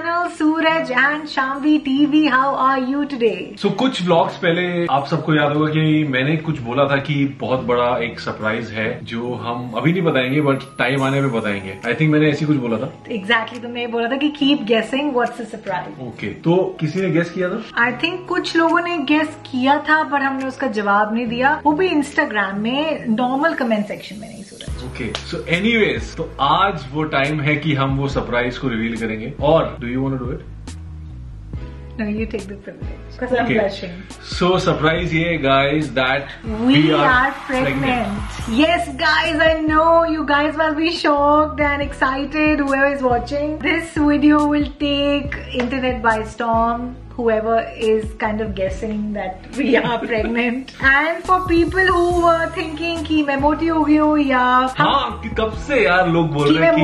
channel Suraj and Shambhvi TV. How are you today? So कुछ vlogs पहले आप सबको याद होगा कि मैंने कुछ बोला था कि बहुत बड़ा एक सरप्राइज है जो हम अभी नहीं बताएंगे बट टाइम आने पे बताएंगे. आई थिंक मैंने ऐसी कुछ बोला था. Exactly, तुमने बोला था कि keep guessing what's the surprise. Okay, तो किसी ने गेस किया था? I think कुछ लोगों ने गेस किया था पर हमने उसका जवाब नहीं दिया, वो भी इंस्टाग्राम में नॉर्मल कमेंट सेक्शन में नहीं. सूरज ओके, सो एनीवेज तो आज वो टाइम है कि हम वो सरप्राइज को रिवील करेंगे. और do you want to do it? No, you take the privilege. Because okay. I'm blushing. So surprise ye guys that we are pregnant. Yes guys, I know you guys must be shocked and excited. Whoever is watching this video will take internet by storm. Whoever is kind of guessing that we are pregnant. And for people who were thinking कि मैं मोटी हो गई हूँ या हाँ कि कब से यार लोग बोल रहे हैं कि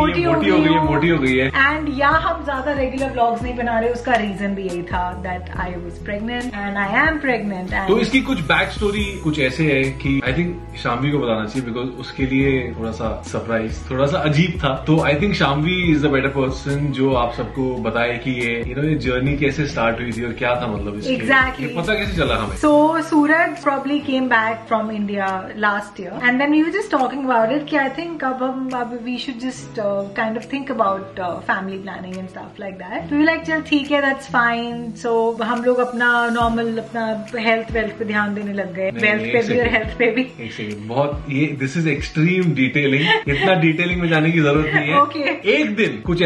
मोटी हो गई है. And या हम ज़्यादा रेगुलर व्लॉग्स नहीं बना रहे, उसका रीजन भी यही था that I was pregnant and I am pregnant. तो इसकी कुछ बैक स्टोरी कुछ ऐसे है कि आई थिंक शाम्वी को बताना चाहिए बिकॉज उसके लिए थोड़ा सा सरप्राइज थोड़ा सा अजीब था. तो I think Shambhavi is a better person जो आप सबको बताए कि ये जर्नी कैसे स्टार्ट हुई थी और क्या था, मतलब इसके exactly. पता कैसे चला हमें. So Suraj probably came back from India last year and then we were just talking about it कि I think अब हम we should just kind of think about family planning and stuff like that. So we like चल ठीक है that's fine. So हम लोग अपना normal अपना health wealth पे ध्यान देने लग गए, wealth पे भी और health पे भी. एक सेकंड, बहुत ये this is extreme detailing. इतना detailing में जाने की जरूरत नहीं है. Okay. एक दिन कुछ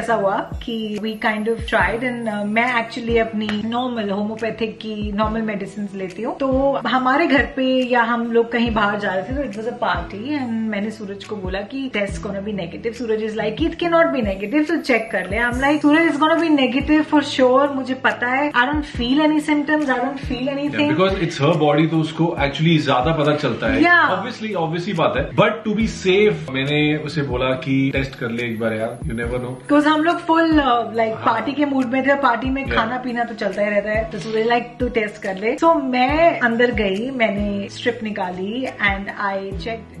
ऐसा हुआ कि we kind of एंड मैं एक्चुअली अपनी नॉर्मल होम्योपैथिक की नॉर्मल मेडिसिन लेती हूँ. तो हमारे घर पे या हम लोग कहीं बाहर जा रहे थे तो it was a party and मैंने सूरज को बोला कि test gonna be negative. Suraj is like it can not be negative तो चेक कर ले. I am like Suraj is gonna be negative for sure, मुझे पता है. I don't feel any symptoms, I don't feel anything because it's her body तो उसको actually ज्यादा पता चलता है. ऑब्वियसली बात है बट टू बी सेफ मैंने उसे बोला कि टेस्ट कर ले एक बार यार, यू नेवर नो. बिकॉज हम लोग फुल लाइक पार्टी मूड में थे, पार्टी में खाना पीना तो चलता ही रहता है. तो सूरज लाइक टू टेस्ट कर ले. सो मैं अंदर गई, मैंने स्ट्रिप निकाली and I checked.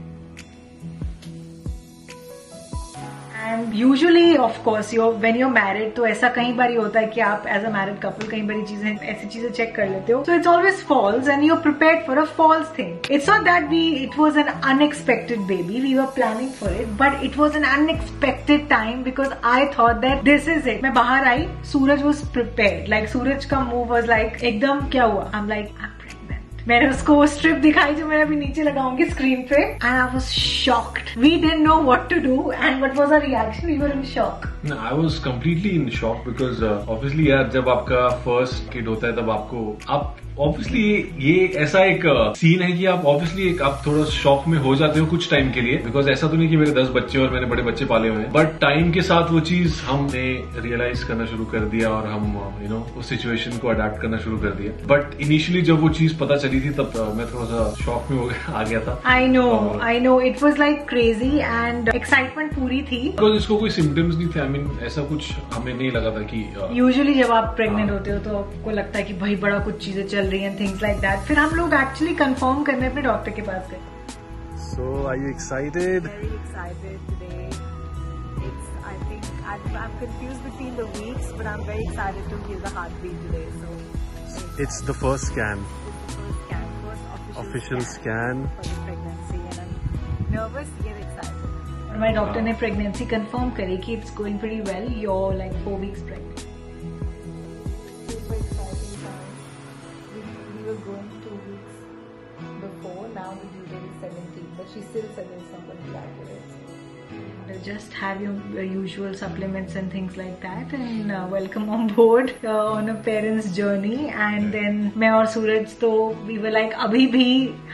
And usually, of course, when you're married, तो ऐसा कई बार होता है कि आप as a married couple कई बार चीजें ऐसी चीजें चेक कर लेते हो. So it's always false, and you're prepared for a false thing. It's not that it was an unexpected baby. We were planning for it, but it was an unexpected time because I thought that this is it. मैं बाहर आई, सूरज was prepared. Like सूरज का move was like एकदम क्या हुआ? I'm like I'm pregnant. मैंने उसको वो strip दिखाई जो मैं अभी नीचे लगाऊंगी स्क्रीन पे and I was shocked. We didn't know what to do and what was our reaction. We were in shock. I was completely in shock because obviously यार जब आपका फर्स्ट किड होता है तब आपको आप ऑब्वियसली ये ऐसा एक सीन है कि आप ऑब्वियसली आप थोड़ा शॉक में हो जाते हो कुछ टाइम के लिए बिकॉज ऐसा तो नहीं कि मेरे 10 बच्चे और मैंने बड़े बच्चे पाले हुए हैं बट टाइम के साथ वो चीज हमने रियलाइज करना शुरू कर दिया और हम यू नो उस सिचुएशन को अडेप्ट करना शुरू कर दिया. बट इनिशियली जब वो चीज पता चली थी तब मैं थोड़ा सा शॉक में आ गया था. I know it was like crazy and excitement पूरी थी बिकॉज इसको कोई सिम्टम्स नहीं थे. आई मीन ऐसा कुछ हमें नहीं लगा था कि यूजुअली जब आप प्रेग्नेंट होते हो तो आपको लगता है कि भाई बड़ा कुछ चीजें and things like that. फिर हम लोग एक्चुअली कंफर्म करने अपने डॉक्टर के पास गए. So are you excited? Very excited today. I think I'm confused between the weeks, but I'm very excited to hear the heartbeat today. So it's the first scan. First official scan for the pregnancy, and I'm nervous yet excited. और मेरे doctor ने pregnancy confirm करी कि it's going pretty well. You're like 4 weeks pregnant. Going 2 weeks before, now the due date is 17th, but she still says it's not going to be accurate. Just have your usual supplements and things like that, and welcome on board on a parent's journey. And then मैं और सूरज तो we were like अभी भी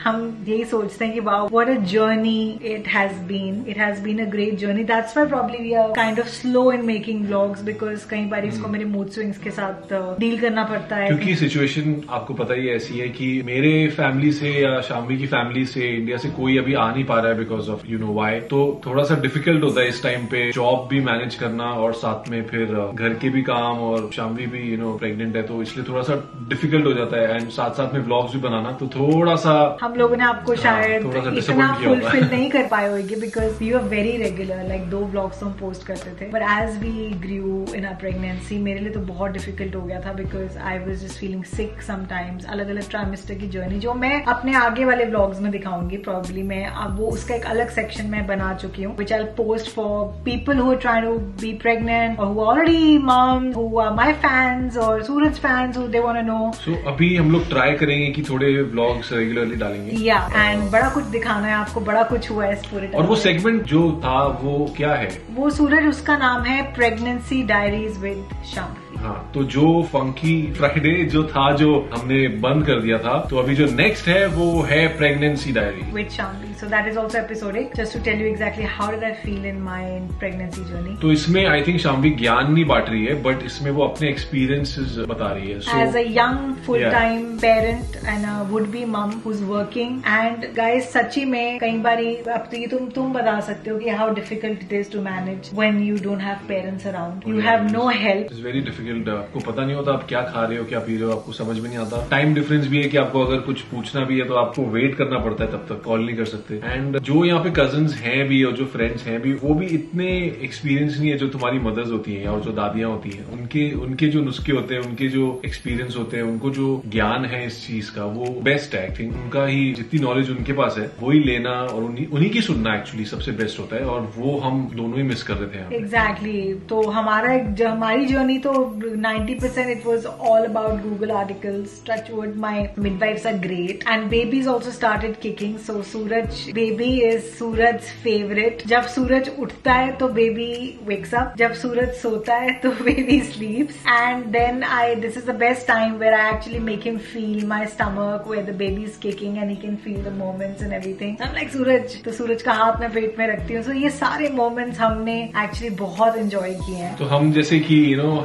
हम यही सोचते हैं कि wow what a journey it has been a great journey. That's why probably we are kind of slow in making vlogs because कई बार इसको मेरे mood swings के साथ deal करना पड़ता है क्योंकि situation आपको पता ही ऐसी है कि मेरे family से या शाम्भवी की family से इंडिया से कोई अभी आ नहीं पा रहा है because of you know why. तो थोड़ा सा डिफिकल्ट होता है इस टाइम पे जॉब भी मैनेज करना और साथ में फिर घर के भी काम, और शाम्भवी भी प्रेग्नेंट है तो इसलिए थोड़ा सा डिफिकल्ट हो जाता है, एंड साथ साथ में व्लॉग्स भी बनाना, तो थोड़ा सा हम लोगों ने आपको शायद इतना फुलफिल नहीं कर पाए होगी because you are very regular, like 2 vlogs हम पोस्ट करते थे, but as we grew in our pregnancy मेरे लिए तो बहुत डिफिकल्ट हो गया था because I was just feeling sick sometimes. अलग अलग ट्राइमेस्टर की जर्नी जो मैं अपने आगे वाले व्लॉग्स में दिखाऊंगी प्रॉब्ली, मैं अब वो उसका एक अलग सेक्शन में बना चुकी हूँ which I post for people who are trying to be pregnant और who already mom, who are my fans और Suraj fans, who they want to know. So अभी हम लोग ट्राई करेंगे कि थोड़े व्लॉग्स रेगुलरली डालेंगे, या एंड बड़ा कुछ दिखाना है आपको, बड़ा कुछ हुआ है इस पूरे। और वो सेगमेंट जो था वो क्या है, वो सूरज, उसका नाम है प्रेगनेंसी डायरीज विद शाम्भवी। हाँ, तो जो फंकी फ्राइडे जो था जो हमने बंद कर दिया था, तो अभी जो नेक्स्ट है वो है pregnancy diary with Shambhavi. So that is also episode 8 just to tell you exactly how did I feel in my pregnancy journey. तो इसमें आई थिंक शाम्भवी ज्ञान नहीं बांट रही है, बट इसमें वो अपने एक्सपीरियंसेस बता रही है as a young full time parent and would be मम who is working. And guys सच्ची में कई बार अब तो तुम बता सकते हो कि how difficult it is to manage when you don't have parents around, you have no help, it's very difficult. आपको पता नहीं होता आप क्या खा रहे हो, क्या पी रहे हो, आपको समझ में नहीं आता। टाइम डिफरेंस भी है कि आपको अगर कुछ पूछना भी है तो आपको वेट करना पड़ता है, तब तक कॉल नहीं कर सकते। एंड जो यहाँ पे कजन्स हैं भी और जो फ्रेंड्स हैं भी, वो भी इतने एक्सपीरियंस नहीं है जो तुम्हारी मदर्स होती हैं और जो दादियां होती हैं, उनके जो नुस्खे होते हैं, उनके जो एक्सपीरियंस होते हैं, उनको जो ज्ञान है इस चीज का वो बेस्ट है। आई थिंक उनका ही जितनी नॉलेज उनके पास है वही लेना और उन्हीं की सुनना एक्चुअली सबसे बेस्ट होता है, और वो हम दोनों ही मिस कर रहे थे। एग्जैक्टली, तो हमारी जर्नी तो 90% it was all about Google articles. Touch wood, my midwives are great, and babies also started kicking. So Suraj baby is Suraj's favorite. जब सूरज उठता है तो baby wakes up. जब सूरज सोता है तो baby sleeps. And then this is the best time where I actually make him feel my stomach, where the baby is kicking and he can feel the moments and everything. I'm like सूरज, तो सूरज का हाथ मैं पेट में रखती हूँ। So ये सारे moments हमने actually बहुत enjoy किए हैं। तो हम जैसे कि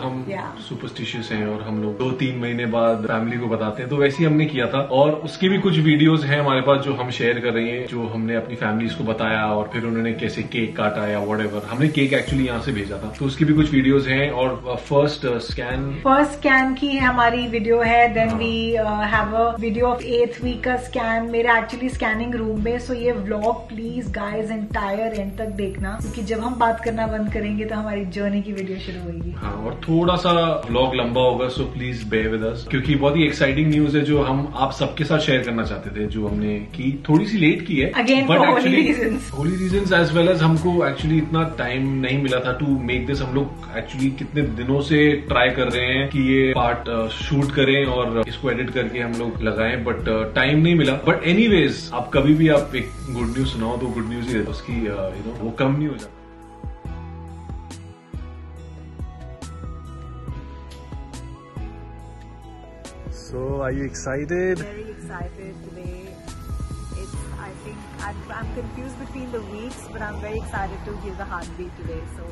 हम सुपरस्टिशियस हैं और हम लोग 2-3 महीने बाद फैमिली को बताते हैं, तो वैसे ही हमने किया था। और उसकी भी कुछ वीडियोस हैं हमारे पास जो हम शेयर कर रहे हैं, जो हमने अपनी फैमिलीज को बताया और फिर उन्होंने कैसे केक काटा या व्हाटएवर। हमने केक एक्चुअली यहाँ से भेजा था, तो उसकी भी कुछ वीडियोस हैं। और फर्स्ट स्कैन की हमारी वीडियो है, then we have a video of 8th week का स्कैन, मेरा एक्चुअली स्कैनिंग रूम में। सो ये vlog please guys entire end तक देखना, क्योंकि जब हम बात करना बंद करेंगे तो हमारी जर्नी की वीडियो शुरू होगी। हाँ, और थोड़ा सा व्लॉग लंबा होगा, so please bear with us, क्योंकि बहुत ही एक्साइटिंग न्यूज है जो हम आप सबके साथ शेयर करना चाहते थे, जो हमने की थोड़ी सी लेट की है again for Holi reasons as well as हमको एक्चुअली इतना टाइम नहीं मिला था टू मेक दिस। हम लोग एक्चुअली कितने दिनों से ट्राई कर रहे हैं कि ये पार्ट शूट करें और इसको एडिट करके हम लोग लगाएं, बट टाइम नहीं मिला। बट एनीवेज, आप कभी भी आप एक गुड न्यूज सुनाओ तो गुड न्यूज ही रहता है, उसकी वो कम नहीं हो जाता। So are you excited? Very excited today. I think I'm confused between the weeks, but I'm very excited to give the heartbeat today. So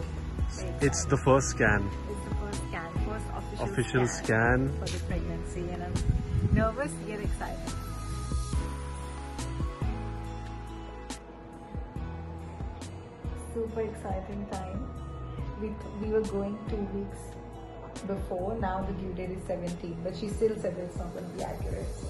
it's the first scan. It's the first scan, first official scan for the pregnancy, and I'm nervous yet excited. Super exciting time. We were going 2 weeks before, now the due date is 17th, but she still said it's not going to be accurate. So.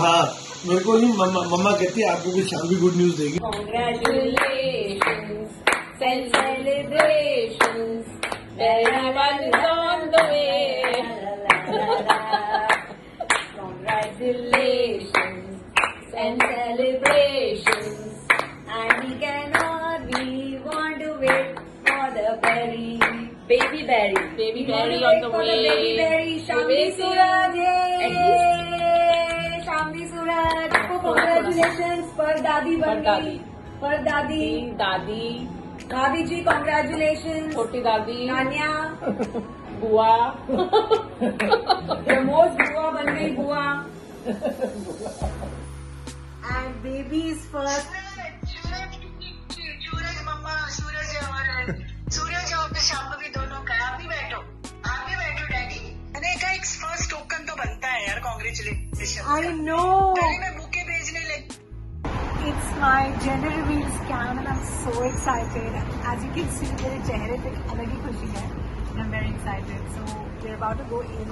हाँ, मेरे को ही मम्मा कहती है आपको भी Shambhavi good news देगी। Congratulations, celebrations, everyone is on the way. Congratulations, celebrations. And we cannot, we want to wait for the berry, baby berry on the way. Baby berry, Shambhvi Suraj, congratulations for Dadi Bunny, for Dadi ji, congratulations, Choti Dadi, Nanya, Bua, Pramod Bua ban gayi Bua, and baby's first. Suraj और शाम्भवी दोनों का आप भी बैठो daddy. मैंने कहा एक first token तो बनता है यार, congratulation. I know. It's my gender reveal scam and I'm so excited. As you can see, मेरे चेहरे पे अलग ही खुशी है. And I'm very excited. So we're about to go in.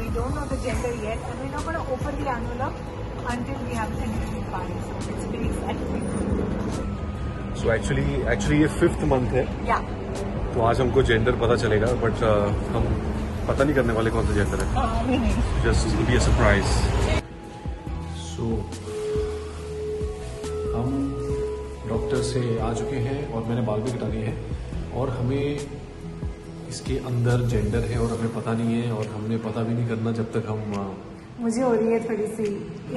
We don't know the gender yet, and we're not going to open the envelope until we have the gender reveal party. So it's very exciting. So actually ये 5th month है. Yeah. तो आज हमको gender पता चलेगा, but हम पता नहीं करने वाले कौन सा जेंडर है. Just be a surprise. So हम डॉक्टर से आ चुके हैं और मैंने बाल भी कटा लिए हैं और हमें इसके अंदर जेंडर है और हमें पता नहीं है और हमने पता भी नहीं करना जब तक हम मुझे हो रही है थोड़ी सी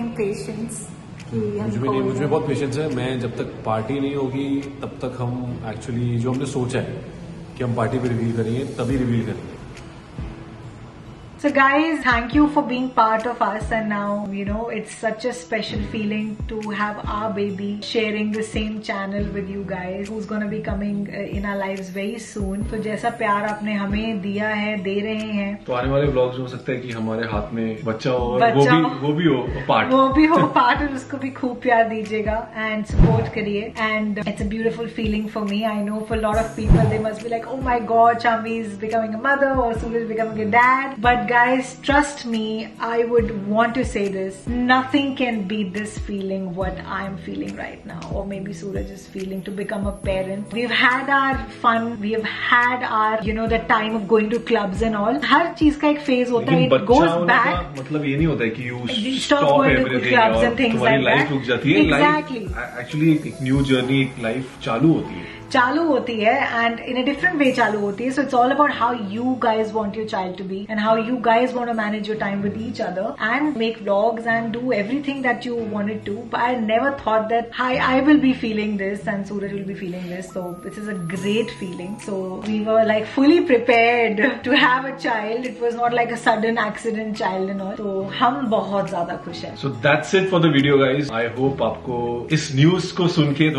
इम्पेशेंस. मुझे बहुत पेशेंस है. मैं जब तक पार्टी नहीं होगी तब तक हम एक्चुअली जो हमने सोचा है कि हम पार्टी पे रिवील करेंगे तभी रिवील करेंगे. So guys, thank you for being part of us, and now you know it's such a special feeling to have our baby sharing the same channel with you guys, who's going to be coming in our lives very soon. तो जैसा प्यार आपने हमें दिया है, दे रहे हैं, तो आने वाले व्लॉग्स हो सकता है कि हमारे हाथ में बच्चा हो और वो भी हो पार्ट और उसको भी खूब प्यार दीजिएगा एंड सपोर्ट करिए. And it's a beautiful feeling for me. I know for lot of people they must be like, oh my God, Shambhavi is becoming a mother और Suraj is becoming a dad. But guys, trust me, I would want to say this. Nothing can beat this feeling what I'm feeling right now, or maybe Suraj is feeling to become a parent. We've had our fun, we've had our, you know, the time of going to clubs and all. हर चीज का एक phase होता है. It goes back. मतलब ये नहीं होता है कि you stop going to clubs and things like that. तुम्हारी life रुक जाती है. Exactly. Actually, एक new journey, एक life चालू होती है. चालू होती है and in a different way चालू होती है. So it's all about how you guys want your child to be and how you guys want to manage your time with each other and make vlogs and do everything that you wanted to. But I never thought that I will be feeling this and Suraj will be feeling this. So it is a great feeling. So we were like fully prepared to have a child. It was not like a sudden accident child and all. तो हम बहुत ज्यादा खुश है. So that's it for the video guys. I hope आपको इस news को सुन के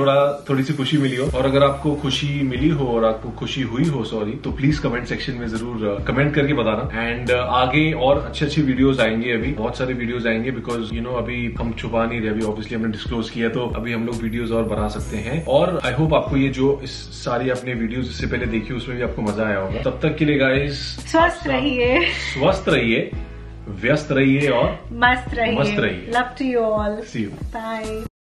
थोड़ी सी खुशी मिली हो, और अगर आपको खुशी मिली हो और आपको खुशी हुई हो तो प्लीज कमेंट सेक्शन में जरूर कमेंट करके बताना. एंड आगे और अच्छे वीडियोस आएंगे. अभी बहुत सारे वीडियोस आएंगे बिकॉज यू नो अभी हम छुपा नहीं रहे. अभी ऑब्वियसली हमने डिस्क्लोज किया, तो अभी हम लोग वीडियोस और बना सकते हैं. और आई होप आपको ये जो इस सारी अपने वीडियोस इससे पहले देखी उसमें भी आपको मजा आया होगा. तब तक के लिए गाइज, स्वस्थ रहिए, व्यस्त रहिए और मस्त रहिए. Love to you all. See you. Bye.